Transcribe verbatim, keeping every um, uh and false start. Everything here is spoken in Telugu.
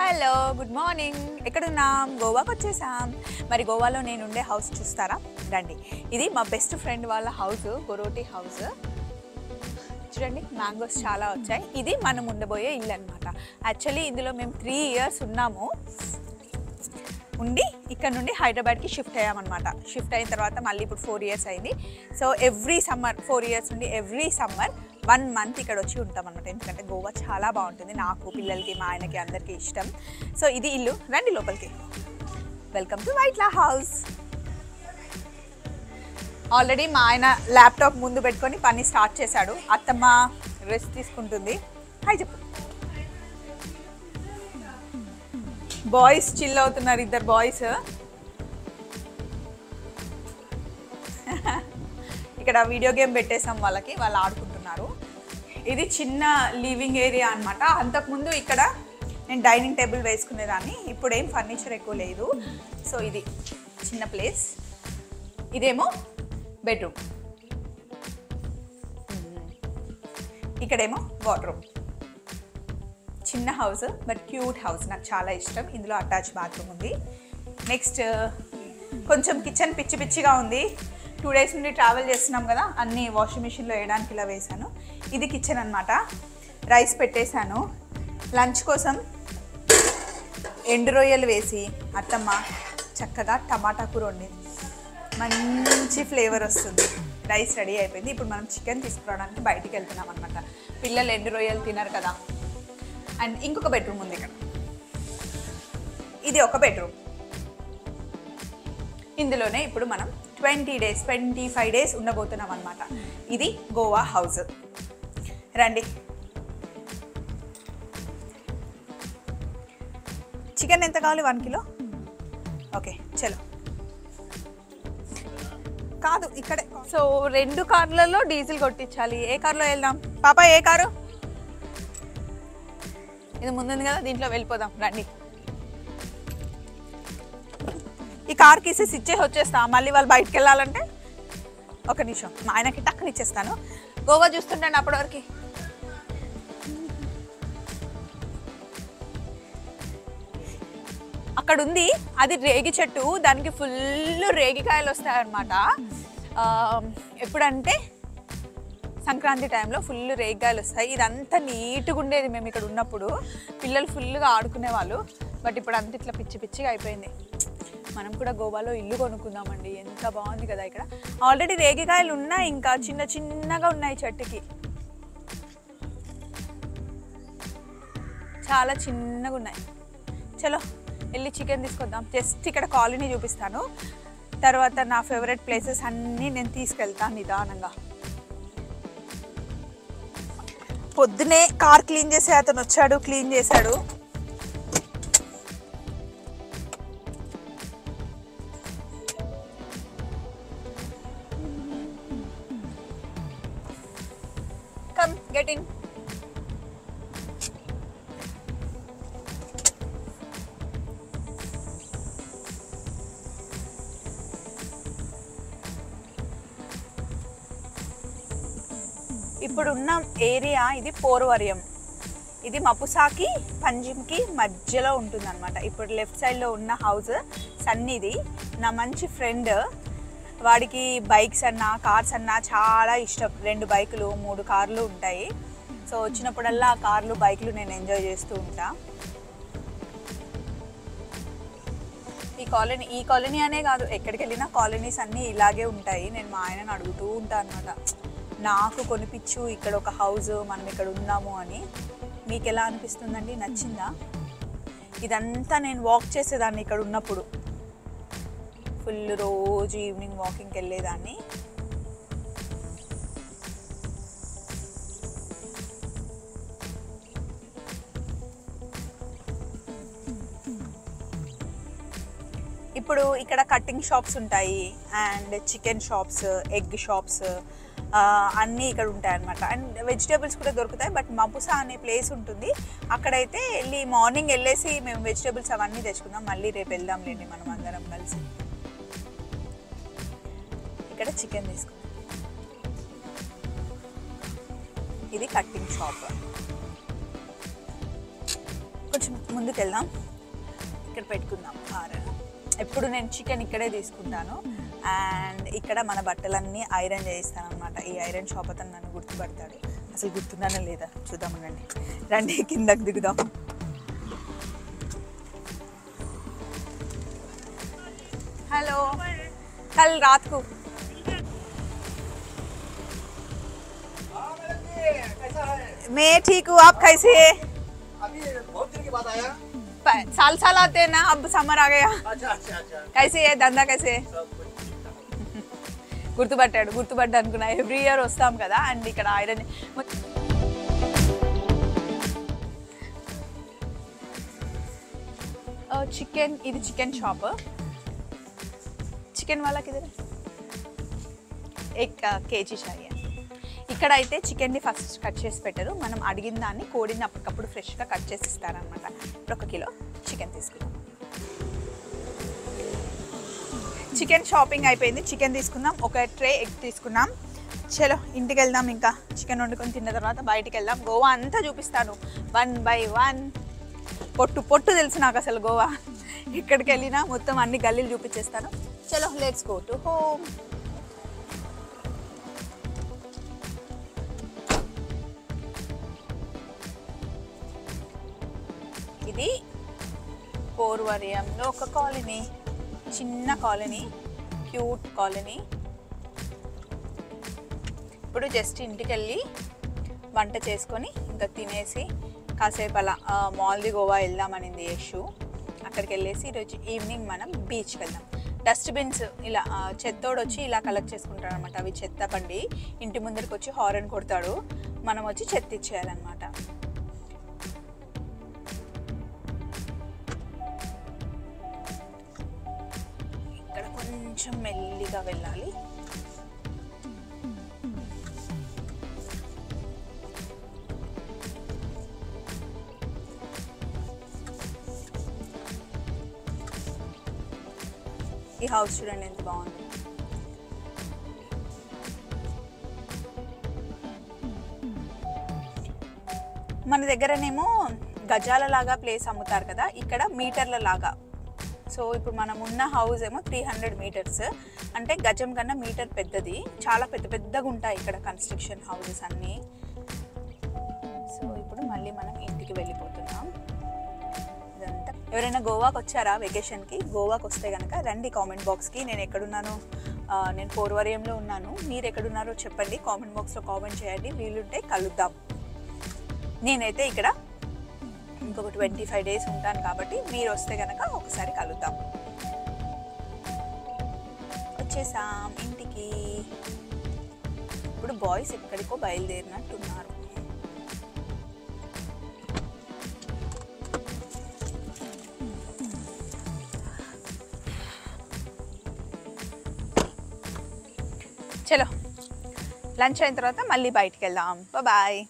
हेलो गुड मार्निंग एक्कడున్నాం గోవాకి వచ్చేసాం మరి గోవాలో నేను ఉండే హౌస్ చూస్తారా రండి ఇది మా బెస్ట్ ఫ్రెండ్ వాళ్ళ హౌస్ కొరోటి హౌస్ చూడండి మ్యాంగోస్ చాలా వచ్చాయి ఇది మనం ఉండబోయే ఇల్లు అన్నమాట యాక్చువల్లీ ఇందులో మేము थ्री ఇయర్స్ ఉన్నాము ఉండి ఇక్కడ నుండి హైదరాబాద్ కి షిఫ్ట్ అయ్యాం అన్నమాట షిఫ్ట్ అయిన తర్వాత మళ్ళీ ఇప్పుడు फोर ఇయర్స్ అయింది so every summer four years నుండి ఎవ్రీ సమ్మర్ वन मंथ इकड़ोच्ची उन्नमन्नमाट एंदुकंटे गोवा चाला बागुंटुंदी नाकु पिल्ललकी मा आयनकी अंदरिकी इष्टम सो इदी इल्लु रंडी लोपलिकी वेलकम टू वैट्ला हाउस ऑलरेडी मा आयन लैपटॉप मुंदु पेट्टुकोनी पनी स्टार्ट चेसाडु अत्तम्म रेस्ट तीसुकुंटुंदी हाय चेप्पु बॉयस चिल अवुतुन्नारु इद्दरु बॉयस इक्कड वीडियो गेम पेट्टेसाम वाळ्ळकी वाळ्ळु आडुकुंटारु ఇది చిన్న లివింగ్ ఏరియా అన్నమాట అంతకు ముందు ఇక్కడ నేను డైనింగ్ టేబుల్ వేసుకునేదాన్ని ఇప్పుడు ఏం ఫర్నిచర్ ఎక్కువ లేదు సో ఇది చిన్న ప్లేస్ ఇదేమో బెడ్ రూమ్ ఇక్కడేమో వార్డ్రోబ్ చిన్న హౌస్ బట్ క్యూట్ హౌస్ నాకు చాలా ఇష్టం ఇందులో అటాచ్ బాత్రూమ్ ఉంది నెక్స్ట్ కొంచెం కిచెన్ పిచ్చి పిచ్చిగా ఉంది टू डेस नीं ट्रावल चेस्तुन्नाम कदा अन्नी वाशिंग मशीन लो वेयडानिकि इला वेसानु इदी किचन अन्नमाट राइस पेट्टेसानु लंच कोसम एंड रोयलु वेसी अत्तम्मा चक्कगा टमाटा कूर वंडिंदी मंची फ्लेवर वस्तुंदी राइस रेडी अयिपोयिंदी इप्पुडु मनं चिकन तीसुकुरावडानिकि बयटिकि वेल्तुन्नाम अन्नमाट पिल्ललु एंड रोयलु तिनारु कदा अंड इंकोक बेड्रूम उंदी इक्कड इदी ओक बेड्रूम ఇందులోనే ఇప్పుడు మనం twenty days twenty five days ఉండబోతున్నాం అన్నమాట ఇది గోవా హౌస్ రండి చికెన్ ఎంత కావాలి वन కిలో ఓకే చలో కాదు ఇక్కడ సో రెండు కార్లలో డీజిల్ కొట్టించాలి ఏ కార్లో వెళ్దాం పాపా ఏ కారు ఇది ముందుంది కదా దీంట్లో వెళ్ళిపోదాం రండి ఈ కార్ కి సిచ్చే వచ్చేస్తా మళ్ళీ వాళ్ళు బయటికి వెళ్ళాలంటే ఒక నిమిషం మా ఆయనకి టక్కని ఇచ్చేస్తాను గోవా చూస్తుంటాను అప్పటి వరకు అక్కడ ఉంది అది రేగి చెట్టు దానికి ఫుల్ రేగికాయలు వస్తాయి అన్నమాట ఎప్పుడంటే సంక్రాంతి టైంలో ఫుల్ రేగికాయలు వస్తాయి ఇదంతా నీట్ గా ఉండేది మేము ఇక్కడ ఉన్నప్పుడు పిల్లలు ఫుల్ గా ఆడుకునే వాళ్ళు బట్ ఇప్పుడు అంత ఇట్లా పిచ్చి పిచ్చిగా అయిపోయింది మనం కూడా గోవాలో ఇల్లు కొనుక్కున్నామండి ఎంత బాగుంది కదా ఇక్కడ ఆల్రెడీ రేగికాయలు ఉన్నాయి ఇంకా చిన్న చిన్నగా ఉన్నాయి చెట్టుకి చాలా చిన్నగా ఉన్నాయి చలో వెళ్ళి చికెన్ తీసుకొద్దాం జస్ట్ ఇక్కడ కాలనీ చూపిస్తాను తర్వాత నా ఫేవరెట్ ప్లేసెస్ అన్నీ నేను తీసుకెళ్తాను నిదానంగా పొద్దునే కార్ క్లీన్ చేసే అతను వచ్చాడు క్లీన్ చేశాడు Get in. ఇప్పుడు ఉన్న ఏరియా ఇది పోర్వరియం ఇది మపుసాకి పంజిమ్కి మధ్యలో ఉంటుందన్నమాట ఇప్పుడు లెఫ్ట్ సైడ్ లో ఉన్న హౌస్ సన్నిది నా మంచి ఫ్రెండ్ వాడికి బైక్స్ అన్న కార్స్ అన్న చాలా ఇష్టం రెండు బైకులు మూడు కార్లు ఉంటాయి సో వచ్చినప్పుడల్లా కార్లు బైకులు నేను ఎంజాయ్ చేస్తూ ఉంటా ఈ కాలనీ ఈ కాలనీ అనే కాదు ఎక్కడికి వెళ్ళినా కాలనీస్ అన్నీ ఇలాగే ఉంటాయి నేను మా ఆయనని అడుగుతూ ఉంటాను అన్నమాట నాకు కొనిపించు ఇక్కడ ఒక హౌస్ మనం ఇక్కడ ఉన్నాము అని మీకు ఎలా అనిపిస్తుందండి నచ్చిందా ఇదంతా నేను వాక్ చేసేదాన్ని ఇక్కడ ఉన్నప్పుడు ఫుల్ రోజు ఈవినింగ్ వాకింగ్కి వెళ్ళేదాన్ని ఇప్పుడు ఇక్కడ కటింగ్ షాప్స్ ఉంటాయి and chicken shops egg shops అన్నీ ఇక్కడ ఉంటాయి అన్నమాట అండ్ వెజిటేబుల్స్ కూడా దొరుకుతాయి బట్ మపుసా అనే ప్లేస్ ఉంటుంది అక్కడైతే వెళ్ళి మార్నింగ్ వెళ్ళేసి మేము వెజిటేబుల్స్ అవన్నీ తెచ్చుకుందాం మళ్ళీ రేపు వెళ్దాం లేండి మనం అందరం కలిసి ఇక్కడ చికెన్ తీసుకున్నాను ఇది కటింగ్ షాప్ కొంచెం ముందుకు వెళ్దాం. ఇక్కడ పెట్టుకుందాం కార్. ఎప్పుడు నేను చికెన్ ఇక్కడే తీసుకుంటాను అండ్ ఇక్కడ మన బట్టలన్నీ ఐరన్ చేయిస్తాను అన్నమాట. ఈ ఐరన్ షాప్ అతను నన్ను గుర్తుపడతాడు. అసలు గుర్తున్నానా లేదా చూద్దాం రండి. రండి కిందకి దిగుదాం. हेलो, कल रात को कैसा है? मैं ठीक हूँ, आप कैसे हैं? अभी बहुत दिन के बाद आया, साल साल आते हैं ना, अब समर आ गया. अच्छा अच्छा अच्छा. कैसे है धंधा, कैसे है? గుర్తుపట్టాడు గుర్తుపట్టానుకున్నా. ఎవ్రీ ఇయర్ వస్తాం కదా అండ్ ఇక్కడ ఐరన్. చికెన్, ఇది చికెన్ షాప్. చికెన్ వాళ్ళ కిదర एक కేజీ चाहिए. ఇక్కడైతే చికెన్ని ఫస్ట్ కట్ చేసి పెట్టరు, మనం అడిగిన దాన్ని కోడిని అప్పటికప్పుడు ఫ్రెష్గా కట్ చేసి ఇస్తారనమాట. ఇప్పుడు ఒక కిలో చికెన్ తీసుకుందాం. చికెన్ షాపింగ్ అయిపోయింది, చికెన్ తీసుకుందాం. ఒక ట్రే ఎగ్ తీసుకున్నాం. చలో ఇంటికి వెళ్దాం. ఇంకా చికెన్ వండుకొని తిన్న తర్వాత బయటికి వెళ్దాం. గోవా అంతా చూపిస్తాను వన్ బై వన్. పొట్టు పొట్టు తెలుసు నాకు అసలు గోవా. ఇక్కడికి వెళ్ళినా మొత్తం అన్ని గల్లీలు చూపించేస్తాను. चलो लेट्स गो टू होम. ఇది పూర్వరియంలో ఒక కాలనీ, చిన్న కాలనీ, క్యూట్ కాలనీ. ఇప్పుడు జస్ట్ ఇంటికి వెళ్ళి వంట చేసుకొని ఇంకా తినేసి కాసేపు అలా మాల్ది గోవా వెళ్దామనింది యశు. అక్కడికి వెళ్ళేసి ఈరోజు ఈవినింగ్ మనం బీచ్కి వెళ్దాం. డస్ట్బిన్స్ ఇలా చెత్తోడు వచ్చి ఇలా కలెక్ట్ చేసుకుంటాడు అనమాట. అవి చెత్త పండి ఇంటి ముందరికి వచ్చి హారన్ కొడతాడు, మనం వచ్చి చెత్త ఇచ్చేయాలన్నమాట. ఇక్కడ కొంచెం మెల్లిగా వెళ్ళాలి. ఈ హౌస్ చూడండి ఎంత బాగుంది. మన దగ్గరనేమో గజాల లాగా ప్లేస్ అమ్ముతారు కదా, ఇక్కడ మీటర్ల లాగా. సో ఇప్పుడు మనం ఉన్న హౌస్ ఏమో త్రీ హండ్రెడ్ మీటర్స్, అంటే గజం కన్నా మీటర్ పెద్దది. చాలా పెద్ద పెద్దగా ఉంటాయి ఇక్కడ కన్స్ట్రక్షన్ హౌసెస్ అన్నీ. సో ఇప్పుడు మళ్ళీ మనం ఇంటికి వెళ్ళిపోతున్నాం. ఎవరైనా గోవాకి వచ్చారా వెకేషన్కి? గోవాకి వస్తే కనుక రండి కామెంట్ బాక్స్కి. నేను ఎక్కడున్నాను, నేను పూర్వరియంలో ఉన్నాను, మీరు ఎక్కడున్నారో చెప్పండి. కామెంట్ బాక్స్లో కామెంట్ చేయండి. వీలుంటే కలుద్దాం. నేనైతే ఇక్కడ ఇంకొక ట్వంటీ ఫైవ్ డేస్ ఉంటాను కాబట్టి మీరు వస్తే కనుక ఒకసారి కలుద్దాం. వచ్చేసాం ఇంటికి. ఇప్పుడు బాయ్స్ ఎక్కడికో బయలుదేరినట్టున్నారు. చలో లంచ్ అయిన తర్వాత మళ్ళీ బయటికి వెళ్దాం. బాయ్.